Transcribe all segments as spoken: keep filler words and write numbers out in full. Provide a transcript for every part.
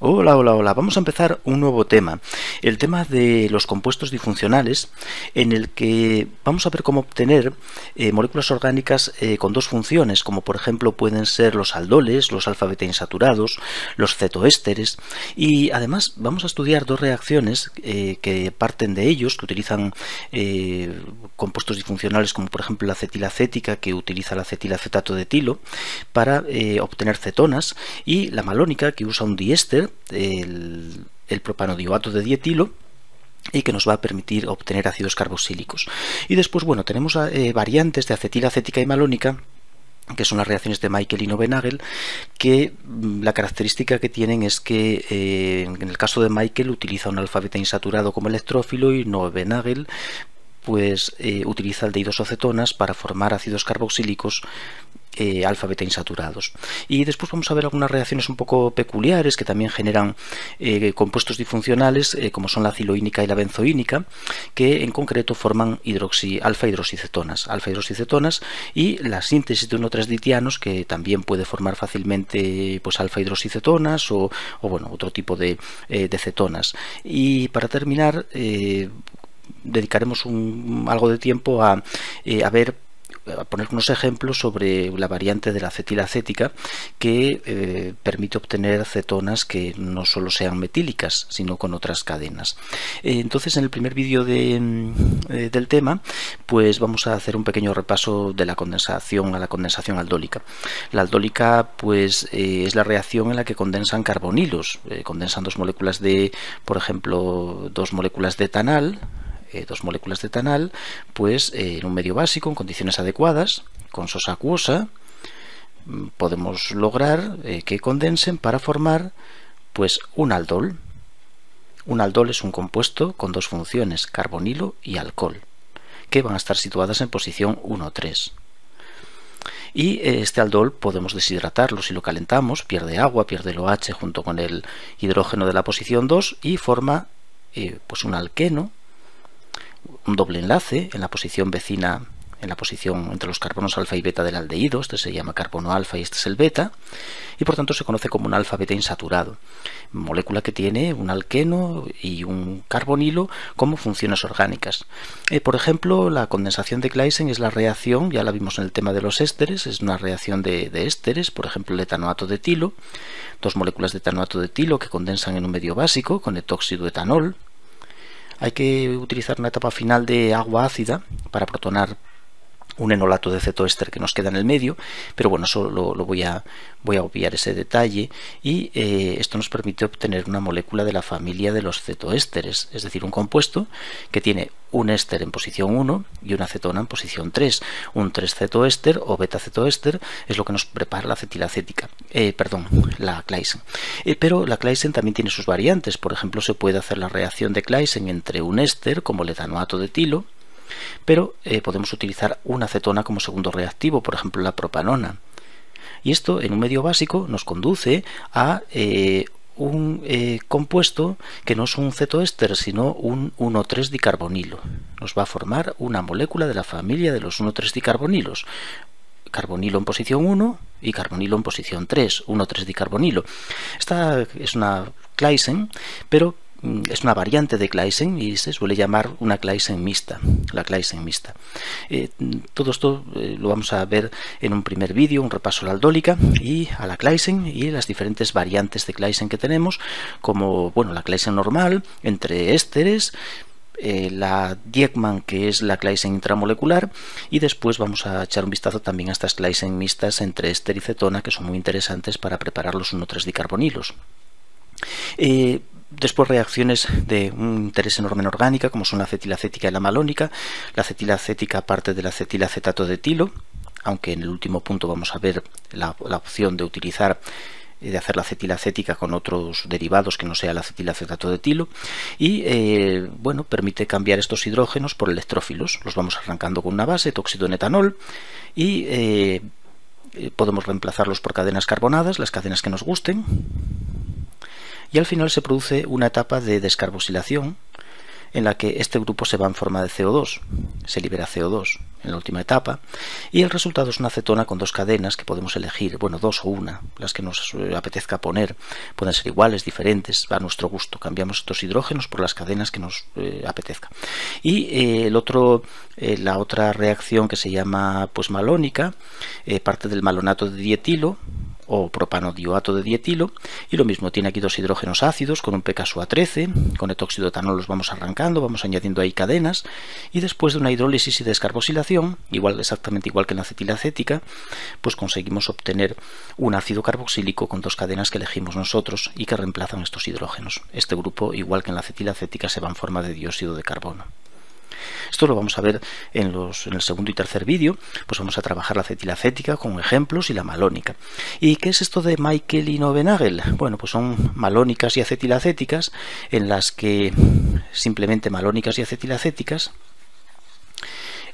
Hola, hola, hola. Vamos a empezar un nuevo tema, el tema de los compuestos difuncionales, en el que vamos a ver cómo obtener eh, moléculas orgánicas eh, con dos funciones, como por ejemplo pueden ser los aldoles, los alfabetinsaturados, los cetoésteres, y además vamos a estudiar dos reacciones eh, que parten de ellos, que utilizan eh, compuestos difuncionales, como por ejemplo la acetilacética, que utiliza el acetilacetato de etilo para eh, obtener cetonas, y la malónica, que usa un diéster, El, el propanodioato de dietilo, y que nos va a permitir obtener ácidos carboxílicos. Y después, bueno, tenemos eh, variantes de acetilacética y malónica, que son las reacciones de Michael y Knoevenagel, que la característica que tienen es que eh, en el caso de Michael utiliza un alfabetinsaturados como electrófilo, y Knoevenagel pues eh, utiliza aldehidosocetonas para formar ácidos carboxílicos Eh, alfa-beta-insaturados. Y después vamos a ver algunas reacciones un poco peculiares que también generan eh, compuestos difuncionales, eh, como son la aciloínica y la benzoínica, que en concreto forman hidroxi, alfa-hidroxicetonas, alfa-hidroxicetonas, y la síntesis de uno tres ditianos, que también puede formar fácilmente pues alfa-hidroxicetonas o, o bueno, otro tipo de, eh, de cetonas. Y para terminar, eh, dedicaremos un, algo de tiempo a, eh, a ver a poner unos ejemplos sobre la variante de la acetilacética que eh, permite obtener cetonas que no solo sean metílicas, sino con otras cadenas. Eh, entonces, en el primer vídeo de, eh, del tema, pues vamos a hacer un pequeño repaso de la condensación a la condensación aldólica. La aldólica, pues, eh, es la reacción en la que condensan carbonilos, eh, condensan dos moléculas de, por ejemplo, dos moléculas de etanal, Eh, dos moléculas de etanal, pues eh, en un medio básico, en condiciones adecuadas, con sosa acuosa, podemos lograr eh, que condensen para formar pues un aldol. Un aldol es un compuesto con dos funciones, carbonilo y alcohol, que van a estar situadas en posición uno tres. Y este aldol podemos deshidratarlo. Si lo calentamos, pierde agua, pierde el OH junto con el hidrógeno de la posición dos y forma eh, pues un alqueno, un doble enlace en la posición vecina, en la posición entre los carbonos alfa y beta del aldehído. Este se llama carbono alfa y este es el beta, y por tanto se conoce como un alfa beta insaturado, molécula que tiene un alqueno y un carbonilo como funciones orgánicas. Eh, por ejemplo, la condensación de Claisen es la reacción, ya la vimos en el tema de los ésteres, es una reacción de, de ésteres, por ejemplo el etanoato de etilo, dos moléculas de etanoato de etilo que condensan en un medio básico con etóxido etanol. Hay que utilizar una etapa final de agua ácida para protonar un enolato de cetoéster que nos queda en el medio, pero bueno, eso lo, lo voy, a, voy a obviar ese detalle, y eh, esto nos permite obtener una molécula de la familia de los cetoésteres, es decir, un compuesto que tiene un éster en posición uno y una cetona en posición tres. Un tres cetoéster o beta-cetoéster es lo que nos prepara la acetilacética, eh, perdón, la Claisen. Eh, pero la Claisen también tiene sus variantes. Por ejemplo, se puede hacer la reacción de Claisen entre un éster, como el etanoato de etilo, pero eh, podemos utilizar una cetona como segundo reactivo, por ejemplo la propanona. Y esto en un medio básico nos conduce a eh, un eh, compuesto que no es un cetoéster, sino un uno tres dicarbonilo. Nos va a formar una molécula de la familia de los uno tres dicarbonilos. Carbonilo en posición uno y carbonilo en posición tres, uno tres dicarbonilo. Esta es una Claisen, pero es una variante de Claisen y se suele llamar una Claisen mixta, la Claisen mixta. Eh, todo esto eh, lo vamos a ver en un primer vídeo, un repaso a la aldólica y a la Claisen y las diferentes variantes de Claisen que tenemos, como bueno, la Claisen normal entre ésteres, eh, la Dieckmann, que es la Claisen intramolecular, y después vamos a echar un vistazo también a estas Claisen mixtas entre éster y cetona, que son muy interesantes para preparar los uno tres dicarbonilos. Eh, Después reacciones de un interés enorme en orgánica, como son la acetilacética y la malónica. La acetilacética parte del acetilacetato de etilo, aunque en el último punto vamos a ver la, la opción de utilizar, de hacer la acetilacética con otros derivados que no sea el acetilacetato de etilo, y eh, bueno, permite cambiar estos hidrógenos por electrófilos. Los vamos arrancando con una base, tóxido en etanol, y eh, podemos reemplazarlos por cadenas carbonadas, las cadenas que nos gusten. Y al final se produce una etapa de descarboxilación en la que este grupo se va en forma de C O dos, se libera C O dos en la última etapa, y el resultado es una acetona con dos cadenas que podemos elegir, bueno, dos o una, las que nos apetezca poner, pueden ser iguales, diferentes, a nuestro gusto, cambiamos estos hidrógenos por las cadenas que nos eh, apetezca. Y eh, el otro, eh, la otra reacción que se llama pues malónica, eh, parte del malonato de dietilo, o propanodioato de dietilo, y lo mismo, tiene aquí dos hidrógenos ácidos con un P K S O A trece, con etóxido de etanol los vamos arrancando, vamos añadiendo ahí cadenas, y después de una hidrólisis y descarboxilación, igual, exactamente igual que en la acetilacética, pues conseguimos obtener un ácido carboxílico con dos cadenas que elegimos nosotros y que reemplazan estos hidrógenos. Este grupo, igual que en la acetilacética, se va en forma de dióxido de carbono. Esto lo vamos a ver en, los, en el segundo y tercer vídeo, pues vamos a trabajar la acetilacética con ejemplos y la malónica. ¿Y qué es esto de Michael y Knoevenagel? Bueno, pues son malónicas y acetilacéticas en las que, simplemente malónicas y acetilacéticas,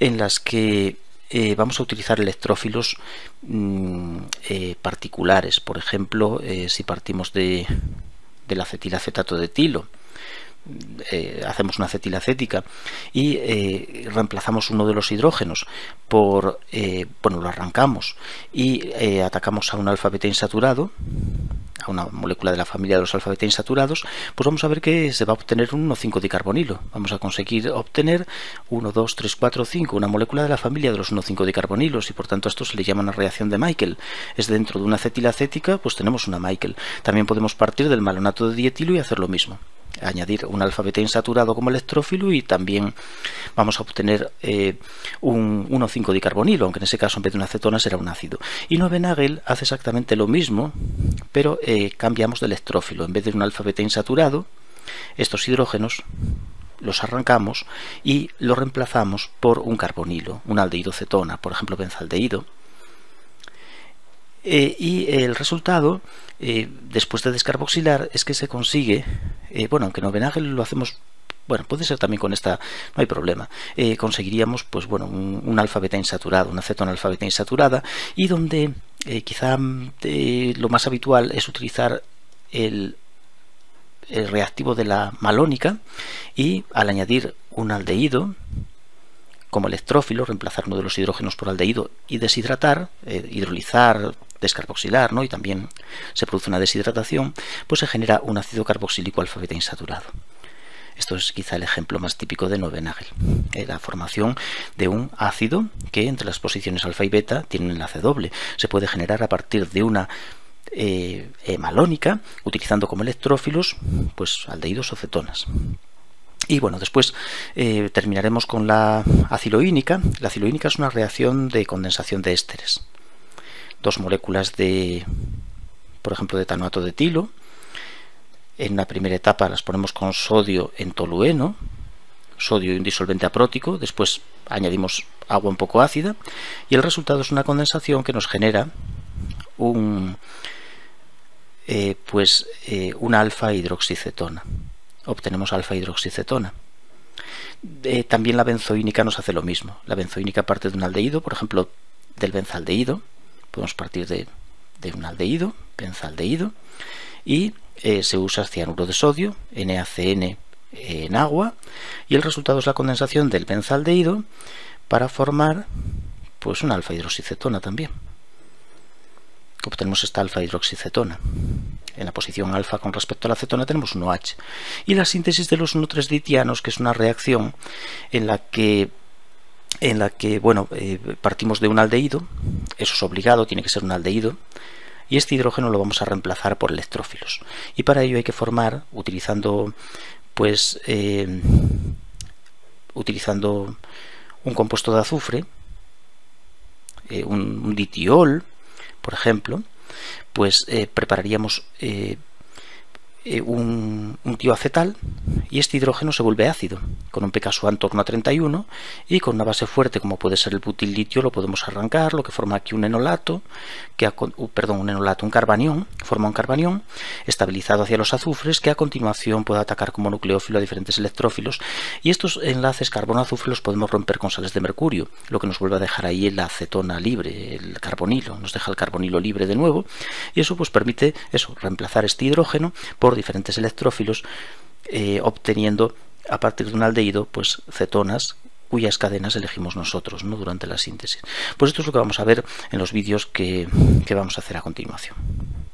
en las que eh, vamos a utilizar electrófilos mm, eh, particulares. Por ejemplo, eh, si partimos de, del acetilacetato de etilo, Eh, hacemos una acetilacética y eh, reemplazamos uno de los hidrógenos por, eh, bueno, lo arrancamos y eh, atacamos a un alfabetinsaturado, a una molécula de la familia de los alfabetinsaturados, pues vamos a ver que se va a obtener un uno,cinco-dicarbonilo. Vamos a conseguir obtener uno, dos, tres, cuatro, cinco, una molécula de la familia de los uno,cinco-dicarbonilos, y por tanto a esto se le llama una reacción de Michael. Es dentro de una acetilacética, pues tenemos una Michael. También podemos partir del malonato de dietilo y hacer lo mismo. Añadir un alfabetinsaturado como electrófilo y también vamos a obtener eh, un uno,cinco-dicarbonilo, aunque en ese caso en vez de una acetona será un ácido. Y Knoevenagel hace exactamente lo mismo, pero eh, cambiamos de electrófilo. En vez de un alfabetinsaturado, estos hidrógenos los arrancamos y los reemplazamos por un carbonilo, un aldehído cetona, por ejemplo benzaldehído. Eh, y el resultado, eh, después de descarboxilar, es que se consigue, eh, bueno, aunque en Knoevenagel lo hacemos, bueno, puede ser también con esta, no hay problema, eh, conseguiríamos, pues bueno, un, un alfabetainsaturado, una acetona alfabetainsaturada, y donde eh, quizá eh, lo más habitual es utilizar el, el reactivo de la malónica y al añadir un aldehído como electrófilo, reemplazar uno de los hidrógenos por aldehído y deshidratar, eh, hidrolizar, descarboxilar, ¿no? Y también se produce una deshidratación, pues se genera un ácido carboxílico alfabetainsaturado. Esto es quizá el ejemplo más típico de Knoevenagel, eh, la formación de un ácido que entre las posiciones alfa y beta tiene un enlace doble. Se puede generar a partir de una eh, eh, malónica, utilizando como electrófilos pues aldehídos o cetonas. Y bueno, después eh, terminaremos con la aciloínica. La aciloínica es una reacción de condensación de ésteres. Dos moléculas de, por ejemplo, de etanoato de etilo. En la primera etapa las ponemos con sodio en tolueno, sodio y un disolvente aprótico. Después añadimos agua un poco ácida y el resultado es una condensación que nos genera un, eh, pues, eh, una alfa hidroxicetona. Obtenemos alfa hidroxicetona. Eh, también la benzoínica nos hace lo mismo. La benzoínica parte de un aldehído, por ejemplo, del benzaldehído. Podemos partir de, de un aldehído, benzaldehído, y eh, se usa cianuro de sodio, NaCN en agua, y el resultado es la condensación del benzaldehído para formar pues una alfa hidroxicetona también. Obtenemos esta alfa hidroxicetona. En la posición alfa con respecto a la acetona tenemos un OH. Y la síntesis de los uno tres ditianos, que es una reacción en la que, en la que bueno, eh, partimos de un aldehído, eso es obligado, tiene que ser un aldehído, y este hidrógeno lo vamos a reemplazar por electrófilos. Y para ello hay que formar, utilizando, pues, eh, utilizando un compuesto de azufre, eh, un, un ditiol, por ejemplo, pues eh, prepararíamos eh, eh, un, un tioacetal y este hidrógeno se vuelve ácido con un P K S O A en torno a treinta y uno y con una base fuerte como puede ser el butilitio lo podemos arrancar, lo que forma aquí un enolato, que uh, perdón, un enolato, un carbanión, forma un carbanión estabilizado hacia los azufres que a continuación puede atacar como nucleófilo a diferentes electrófilos y estos enlaces carbono-azufre los podemos romper con sales de mercurio, lo que nos vuelve a dejar ahí la acetona libre, el carbonilo, nos deja el carbonilo libre de nuevo y eso pues permite eso, reemplazar este hidrógeno por diferentes electrófilos, Eh, obteniendo a partir de un aldehído, pues cetonas, cuyas cadenas elegimos nosotros, ¿no?, durante la síntesis. Pues esto es lo que vamos a ver en los vídeos que, que vamos a hacer a continuación.